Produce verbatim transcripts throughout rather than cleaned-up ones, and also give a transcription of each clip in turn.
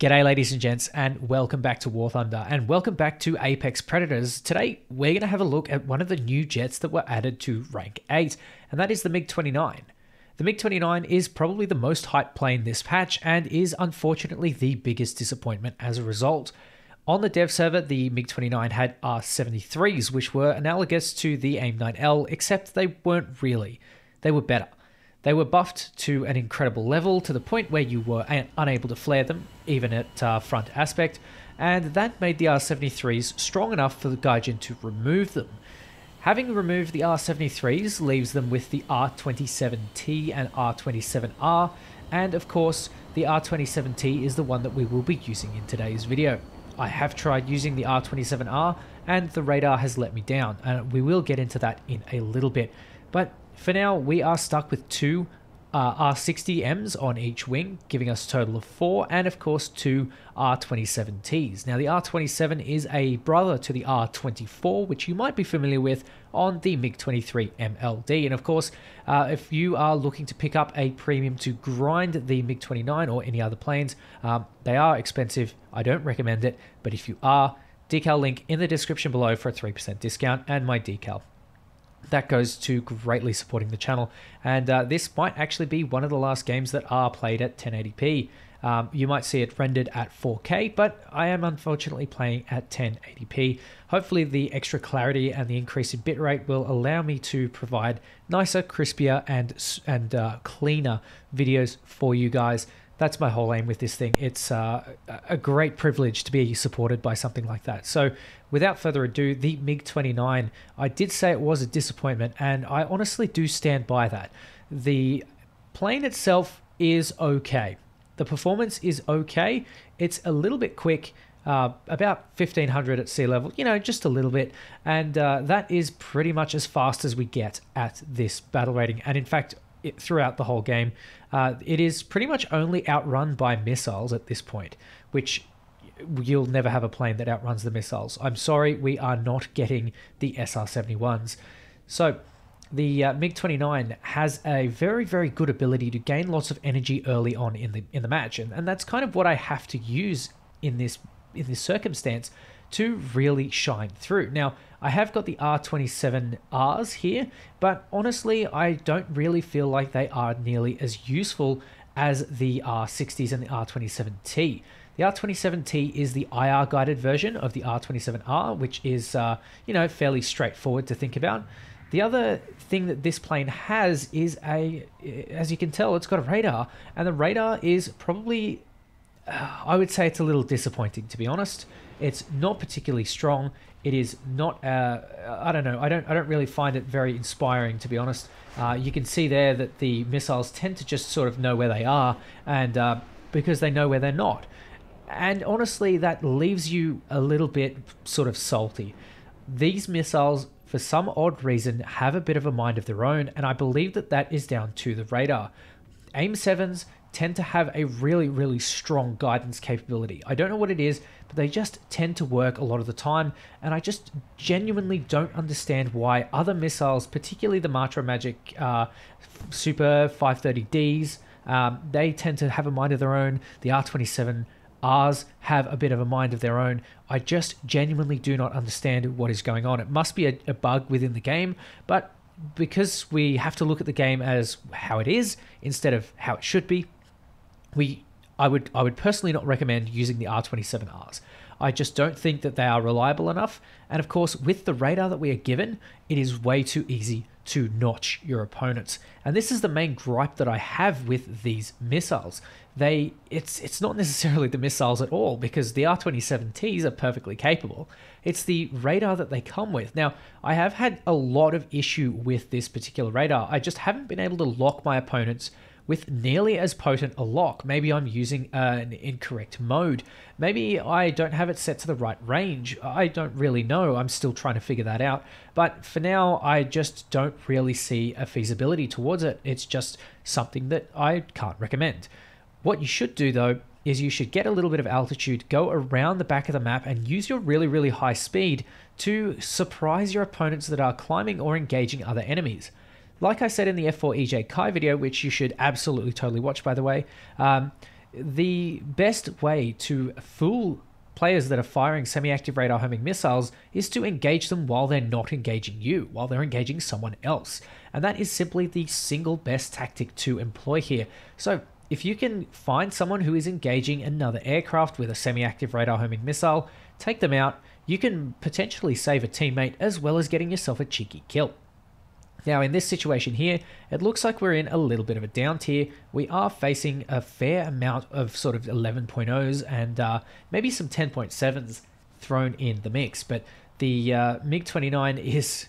G'day ladies and gents, and welcome back to War Thunder, and welcome back to Apex Predators. Today we're going to have a look at one of the new jets that were added to rank eight, and that is the MiG twenty-nine. The MiG twenty-nine is probably the most hyped plane this patch, and is unfortunately the biggest disappointment as a result. On the dev server, the MiG twenty-nine had R seventy-threes, which were analogous to the AIM nine L, except they weren't really. They were better. They were buffed to an incredible level, to the point where you were unable to flare them, even at uh, front aspect, and that made the R seventy-threes strong enough for the Gaijin to remove them. Having removed the R seventy-threes leaves them with the R twenty-seven T and R twenty-seven R, and of course, the R twenty-seven T is the one that we will be using in today's video. I have tried using the R twenty-seven R, and the radar has let me down, and we will get into that in a little bit, but for now, we are stuck with two uh, R sixty Ms on each wing, giving us a total of four, and of course two R twenty-seven Ts. Now the R twenty-seven is a brother to the R twenty-four, which you might be familiar with on the MiG twenty-three M L D. And of course, uh, if you are looking to pick up a premium to grind the MiG twenty-nine or any other planes, um, they are expensive. I don't recommend it, but if you are, decal link in the description below for a three percent discount and my decal. That goes to greatly supporting the channel, and uh, this might actually be one of the last games that are played at ten eighty p. Um, you might see it rendered at four K, but I am unfortunately playing at ten eighty p. Hopefully the extra clarity and the increase in bitrate will allow me to provide nicer, crispier, and, and uh, cleaner videos for you guys. That's my whole aim with this thing. It's uh, a great privilege to be supported by something like that. So without further ado, the MiG twenty-nine, I did say it was a disappointment, and I honestly do stand by that. The plane itself is okay. The performance is okay. It's a little bit quick, uh, about fifteen hundred at sea level, you know, just a little bit. And uh, that is pretty much as fast as we get at this battle rating. And in fact, It, throughout the whole game, uh, it is pretty much only outrun by missiles at this point, which you'll never have a plane that outruns the missiles. I'm sorry, we are not getting the S R seventy-ones. So the uh, MiG twenty-nine has a very, very good ability to gain lots of energy early on in the in the match, and, and that's kind of what I have to use in this in this circumstance to really shine through. Now, I have got the R twenty-seven Rs here, but honestly, I don't really feel like they are nearly as useful as the R sixties and the R twenty-seven T. The R twenty-seven T is the I R guided version of the R twenty-seven R, which is, uh, you know, fairly straightforward to think about. The other thing that this plane has is a, as you can tell, it's got a radar, and the radar is probably, uh, I would say it's a little disappointing, to be honest. It's not particularly strong. It is not. Uh, I don't know. I don't. I don't really find it very inspiring, to be honest. Uh, you can see there that the missiles tend to just sort of know where they are, and uh, because they know where they're not. And honestly, that leaves you a little bit sort of salty. These missiles, for some odd reason, have a bit of a mind of their own, and I believe that that is down to the radar. AIM sevens tend to have a really, really strong guidance capability. I don't know what it is, but they just tend to work a lot of the time, and I just genuinely don't understand why other missiles, particularly the Matra Magic uh, Super five thirty Ds, um, they tend to have a mind of their own. The R twenty-seven Rs have a bit of a mind of their own. I just genuinely do not understand what is going on. It must be a, a bug within the game, but because we have to look at the game as how it is instead of how it should be, we I would I would personally not recommend using the R twenty-seven Rs. I just don't think that they are reliable enough, and of course with the radar that we are given, it is way too easy to notch your opponents. And this is the main gripe that I have with these missiles. They it's it's not necessarily the missiles at all, because the R twenty-seven Ts are perfectly capable. It's the radar that they come with. Now, I have had a lot of issue with this particular radar. I just haven't been able to lock my opponents with nearly as potent a lock. Maybe I'm using an incorrect mode. Maybe I don't have it set to the right range. I don't really know. I'm still trying to figure that out. But for now, I just don't really see a feasibility towards it. It's just something that I can't recommend. What you should do though, is you should get a little bit of altitude, go around the back of the map, and use your really, really high speed to surprise your opponents that are climbing or engaging other enemies. Like I said in the F four E J Kai video, which you should absolutely totally watch by the way, um, the best way to fool players that are firing semi-active radar homing missiles is to engage them while they're not engaging you, while they're engaging someone else. And that is simply the single best tactic to employ here. So if you can find someone who is engaging another aircraft with a semi-active radar homing missile, take them out, you can potentially save a teammate as well as getting yourself a cheeky kill. Now in this situation here, it looks like we're in a little bit of a down tier. We are facing a fair amount of sort of eleven point zeros and uh, maybe some ten point sevens thrown in the mix. But the uh, MiG twenty-nine is,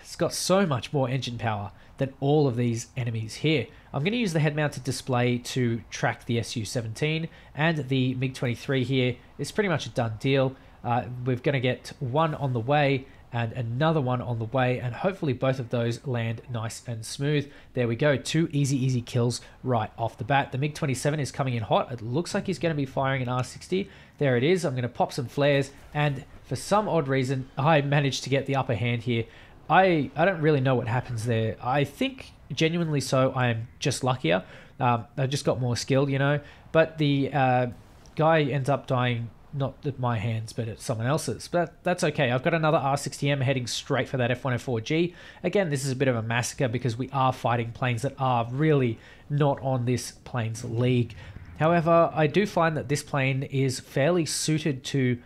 it's got so much more engine power than all of these enemies here. I'm going to use the head-mounted display to track the S U seventeen, and the MiG twenty-three here is pretty much a done deal. Uh, we're going to get one on the way and another one on the way, and hopefully both of those land nice and smooth. There we go, two easy, easy kills right off the bat. The MiG twenty-seven is coming in hot. It looks like he's gonna be firing an R sixty. There it is, I'm gonna pop some flares, and for some odd reason, I managed to get the upper hand here. I, I don't really know what happens there. I think, genuinely so, I am just luckier. Um, I just got more skilled, you know, but the uh, guy ends up dying not at my hands, but at someone else's. But that's okay. I've got another R sixty M heading straight for that F one oh four G. Again, this is a bit of a massacre because we are fighting planes that are really not on this plane's league. However, I do find that this plane is fairly suited to,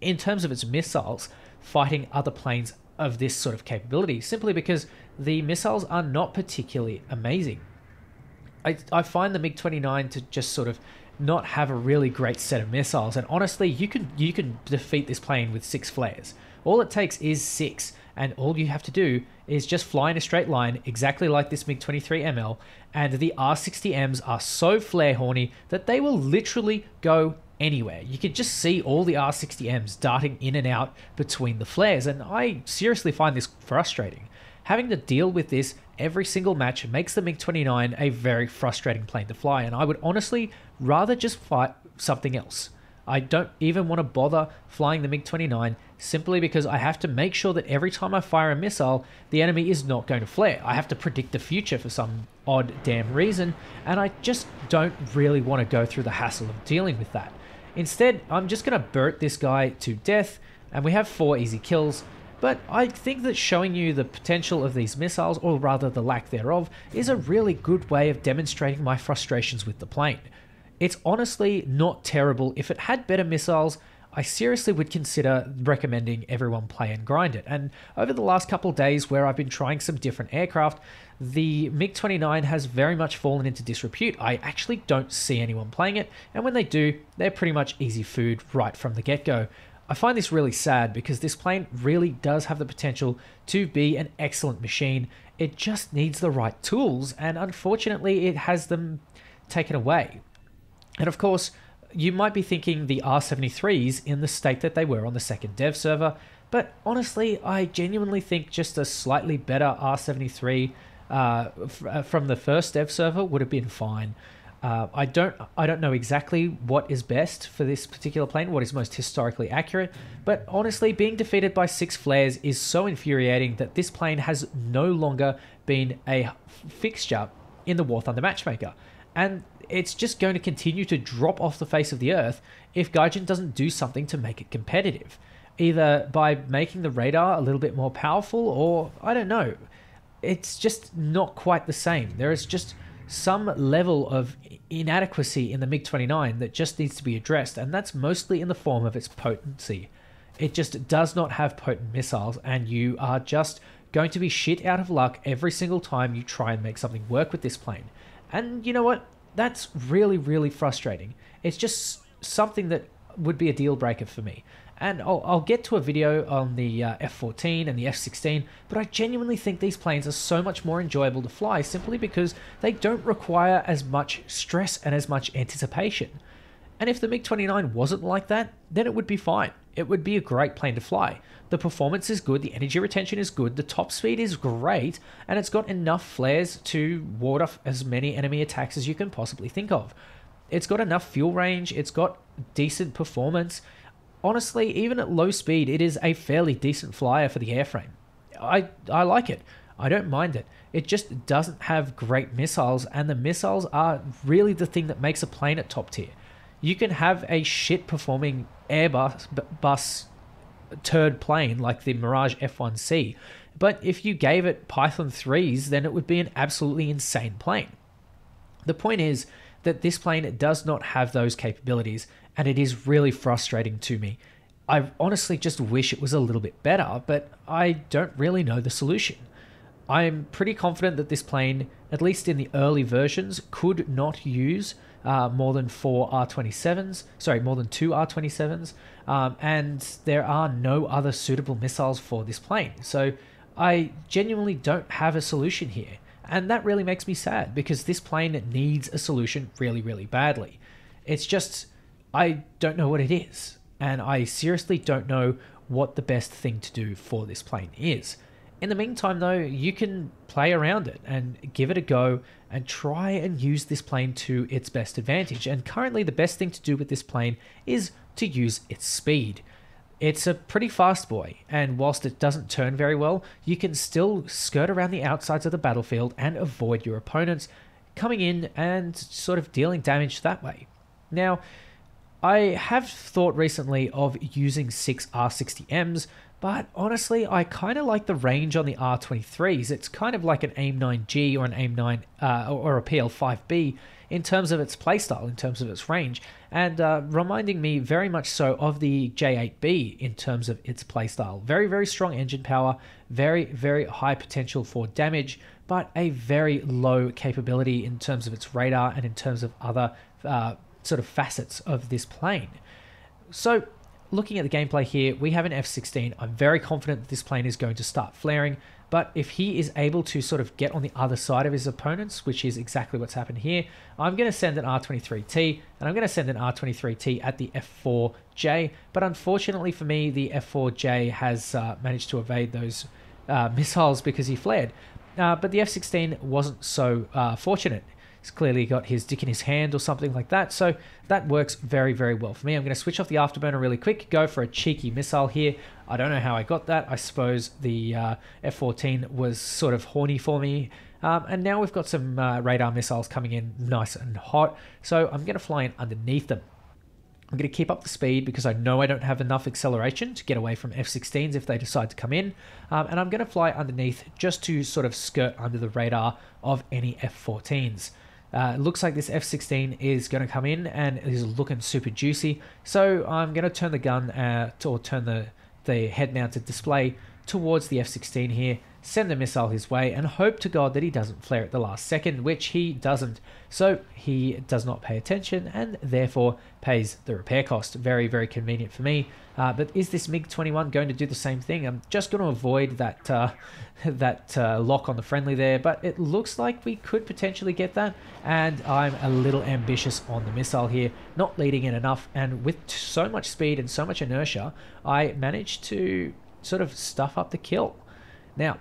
in terms of its missiles, fighting other planes of this sort of capability, simply because the missiles are not particularly amazing. I, I find the MiG twenty-nine to just sort of not have a really great set of missiles, and honestly you can you can defeat this plane with six flares. All it takes is six, and all you have to do is just fly in a straight line exactly like this MiG twenty-three M L, and the R sixty Ms are so flare horny that they will literally go anywhere. You can just see all the R sixty Ms darting in and out between the flares, and I seriously find this frustrating. Having to deal with this every single match makes the MiG twenty-nine a very frustrating plane to fly, and I would honestly rather just fight something else. I don't even want to bother flying the MiG twenty-nine simply because I have to make sure that every time I fire a missile, the enemy is not going to flare. I have to predict the future for some odd damn reason, and I just don't really want to go through the hassle of dealing with that. Instead, I'm just going to Burt this guy to death, and we have four easy kills. But I think that showing you the potential of these missiles, or rather the lack thereof, is a really good way of demonstrating my frustrations with the plane. It's honestly not terrible. If it had better missiles, I seriously would consider recommending everyone play and grind it. And over the last couple of days where I've been trying some different aircraft, the MiG twenty-nine has very much fallen into disrepute. I actually don't see anyone playing it, and when they do, they're pretty much easy food right from the get-go. I find this really sad because this plane really does have the potential to be an excellent machine. It just needs the right tools, and unfortunately it has them taken away. And of course, you might be thinking the R seventy-threes in the state that they were on the second dev server, but honestly, I genuinely think just a slightly better R seventy-three uh, from the first dev server would have been fine. Uh, I don't I don't know exactly what is best for this particular plane, what is most historically accurate, but honestly being defeated by six flares is so infuriating that this plane has no longer been a fixture in the War Thunder matchmaker. And it's just going to continue to drop off the face of the earth if Gaijin doesn't do something to make it competitive, either by making the radar a little bit more powerful, or I don't know. It's just not quite the same. There is just some level of inadequacy in the MiG twenty-nine that just needs to be addressed, and that's mostly in the form of its potency. It just does not have potent missiles, and you are just going to be shit out of luck every single time you try and make something work with this plane. And you know what? That's really, really frustrating. It's just something that would be a deal breaker for me. And I'll, I'll get to a video on the uh, F fourteen and the F sixteen, but I genuinely think these planes are so much more enjoyable to fly simply because they don't require as much stress and as much anticipation. And if the MiG twenty-nine wasn't like that, then it would be fine. It would be a great plane to fly. The performance is good, the energy retention is good, the top speed is great, and it's got enough flares to ward off as many enemy attacks as you can possibly think of. It's got enough fuel range, it's got decent performance. Honestly, even at low speed, it is a fairly decent flyer for the airframe. I, I like it. I don't mind it. It just doesn't have great missiles, and the missiles are really the thing that makes a plane at top tier. You can have a shit performing Airbus bus turd plane like the Mirage F one C, but if you gave it Python threes, then it would be an absolutely insane plane. The point is that this plane does not have those capabilities, and it is really frustrating to me. I honestly just wish it was a little bit better, but I don't really know the solution. I'm pretty confident that this plane, at least in the early versions, could not use uh, more than four R twenty-sevens, sorry, more than two R twenty-sevens, um, and there are no other suitable missiles for this plane. So I genuinely don't have a solution here, and that really makes me sad, because this plane needs a solution really, really badly. It's just, I don't know what it is, and I seriously don't know what the best thing to do for this plane is. In the meantime though, you can play around it and give it a go and try and use this plane to its best advantage. And currently the best thing to do with this plane is to use its speed. It's a pretty fast boy, and whilst it doesn't turn very well, you can still skirt around the outsides of the battlefield and avoid your opponents coming in and sort of dealing damage that way. Now, I have thought recently of using six R sixty Ms, but honestly, I kind of like the range on the R twenty-threes. It's kind of like an AIM nine G or an AIM nine uh, or a P L five B in terms of its playstyle, in terms of its range, and uh, reminding me very much so of the J eight B in terms of its playstyle. Very, very strong engine power, very, very high potential for damage, but a very low capability in terms of its radar and in terms of other uh, sort of facets of this plane. So looking at the gameplay here, we have an F sixteen. I'm very confident that this plane is going to start flaring, but if he is able to sort of get on the other side of his opponents, which is exactly what's happened here, I'm going to send an R twenty-three T, and I'm going to send an R twenty-three T at the F four J, but unfortunately for me, the F four J has uh, managed to evade those uh, missiles because he flared, uh, but the F sixteen wasn't so uh, fortunate. He's clearly got his dick in his hand or something like that, so that works very, very well for me. I'm going to switch off the afterburner really quick, go for a cheeky missile here. I don't know how I got that. I suppose the uh, F fourteen was sort of horny for me. Um, and now we've got some uh, radar missiles coming in nice and hot, so I'm going to fly in underneath them. I'm going to keep up the speed because I know I don't have enough acceleration to get away from F sixteens if they decide to come in. Um, and I'm going to fly underneath just to sort of skirt under the radar of any F fourteens. Uh, it looks like this F sixteen is going to come in and is looking super juicy. So I'm going to turn the gun, uh, to, or turn the, the head-mounted display towards the F sixteen here, send the missile his way, and hope to God that he doesn't flare at the last second, which he doesn't. So he does not pay attention and therefore pays the repair cost. Very, very convenient for me. Uh, but is this MiG twenty-one going to do the same thing? I'm just going to avoid that uh, that uh, lock on the friendly there, but it looks like we could potentially get that, and I'm a little ambitious on the missile here, not leading in enough, and with so much speed and so much inertia, I managed to sort of stuff up the kill. Now,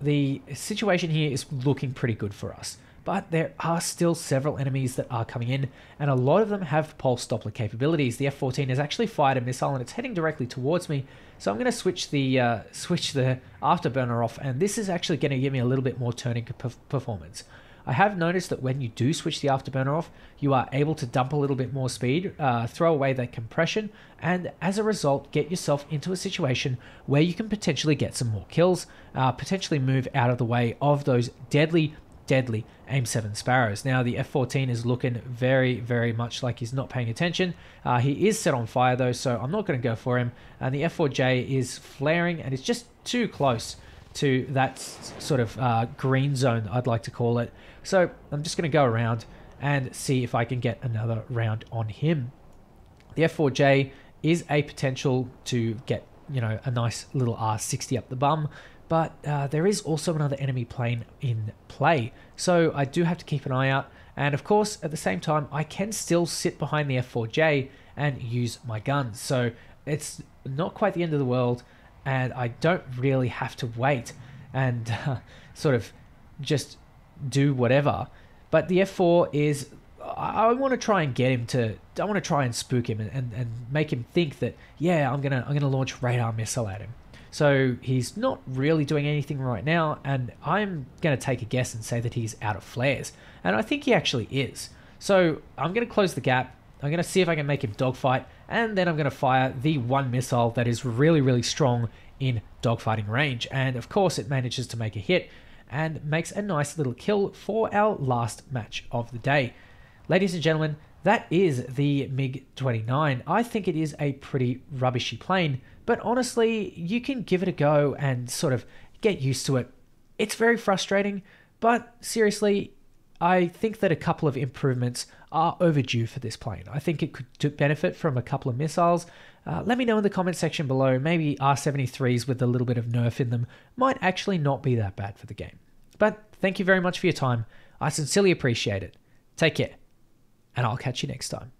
the situation here is looking pretty good for us, but there are still several enemies that are coming in, and a lot of them have pulse Doppler capabilities. The F fourteen has actually fired a missile and it's heading directly towards me, so I'm going to switch the uh, switch the afterburner off, and this is actually going to give me a little bit more turning performance. I have noticed that when you do switch the afterburner off, you are able to dump a little bit more speed, uh, throw away that compression, and as a result, get yourself into a situation where you can potentially get some more kills, uh, potentially move out of the way of those deadly, deadly AIM seven Sparrows. Now, the F fourteen is looking very, very much like he's not paying attention. Uh, he is set on fire, though, so I'm not going to go for him. And the F four J is flaring, and it's just too close to that sort of uh, green zone, I'd like to call it. So I'm just going to go around and see if I can get another round on him. The F four J is a potential to get, you know, a nice little R sixty up the bum, but uh, there is also another enemy plane in play, so I do have to keep an eye out. And of course, at the same time, I can still sit behind the F four J and use my guns, so it's not quite the end of the world, and I don't really have to wait and uh, sort of just do whatever. But the F four is, I, I want to try and get him to, I want to try and spook him and, and, and make him think that, yeah, I'm gonna I'm gonna launch radar missile at him. So he's not really doing anything right now, and I'm going to take a guess and say that he's out of flares. And I think he actually is. So I'm going to close the gap. I'm going to see if I can make him dogfight, and then I'm going to fire the one missile that is really, really strong in dogfighting range. And of course, it manages to make a hit and makes a nice little kill for our last match of the day. Ladies and gentlemen, that is the MiG twenty-nine. I think it is a pretty rubbishy plane, but honestly, you can give it a go and sort of get used to it. It's very frustrating, but seriously, I think that a couple of improvements are overdue for this plane. I think it could benefit from a couple of missiles. Uh, let me know in the comment section below. Maybe R seventy-threes with a little bit of nerf in them might actually not be that bad for the game. But thank you very much for your time. I sincerely appreciate it. Take care, and I'll catch you next time.